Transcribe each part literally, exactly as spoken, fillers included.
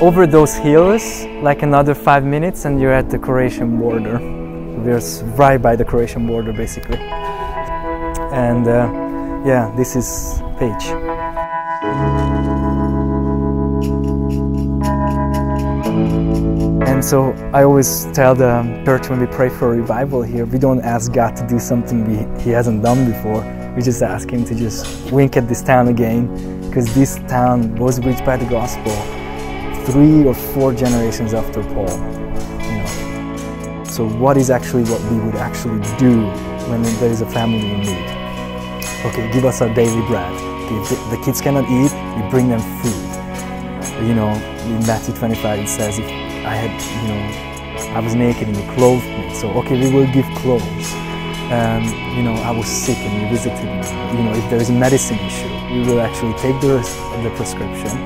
Over those hills, like another five minutes and you're at the Croatian border. We're right by the Croatian border basically. And uh, yeah, this is Page. And so I always tell the church when we pray for a revival here, we don't ask God to do something we, He hasn't done before. We just ask Him to just wink at this town again, because this town was reached by the gospel three or four generations after Paul, you know. So what is actually what we would actually do when there is a family in need? Okay, give us our daily bread. Okay, the kids cannot eat, we bring them food. You know, in Matthew twenty-five it says, if I had, you know, I was naked and you clothed me, so okay, we will give clothes. Um, you know, I was sick and you visited me. You know, if there is a medicine issue, we will actually take the, the prescription.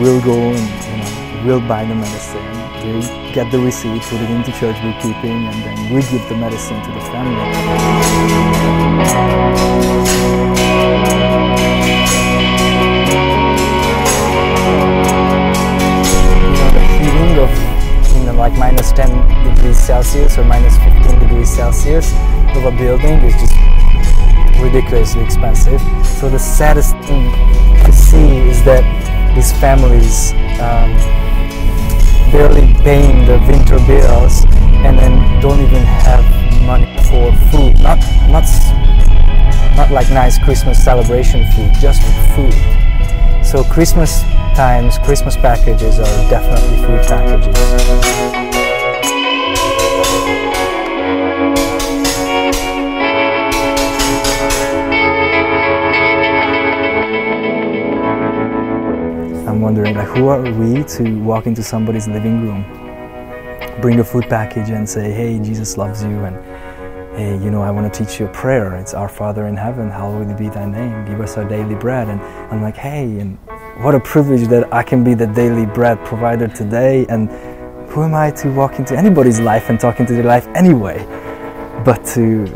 We'll go and, you know, we'll buy the medicine, we'll get the receipt, put it into church bookkeeping, and then we give the medicine to the family. You know, the feeling of, you know, like minus ten degrees Celsius or minus fifteen degrees Celsius of a building is just ridiculously expensive. So the saddest thing to see is that these families um, barely paying the winter bills, and then don't even have money for food. Not, not, not like nice Christmas celebration food, just food. So Christmas times, Christmas packages are definitely food packages. I'm wondering, like, who are we to walk into somebody's living room, bring a food package and say, hey, Jesus loves you, and hey, you know, I want to teach you a prayer. It's Our Father in heaven, hallowed be thy name, give us our daily bread. And I'm like, hey, and what a privilege that I can be the daily bread provider today, and who am I to walk into anybody's life and talk into their life anyway, but to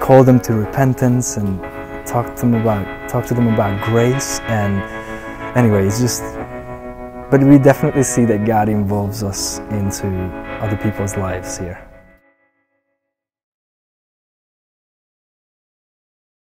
call them to repentance and talk to them about, talk to them about grace. And anyway, it's just, but we definitely see that God involves us into other people's lives here.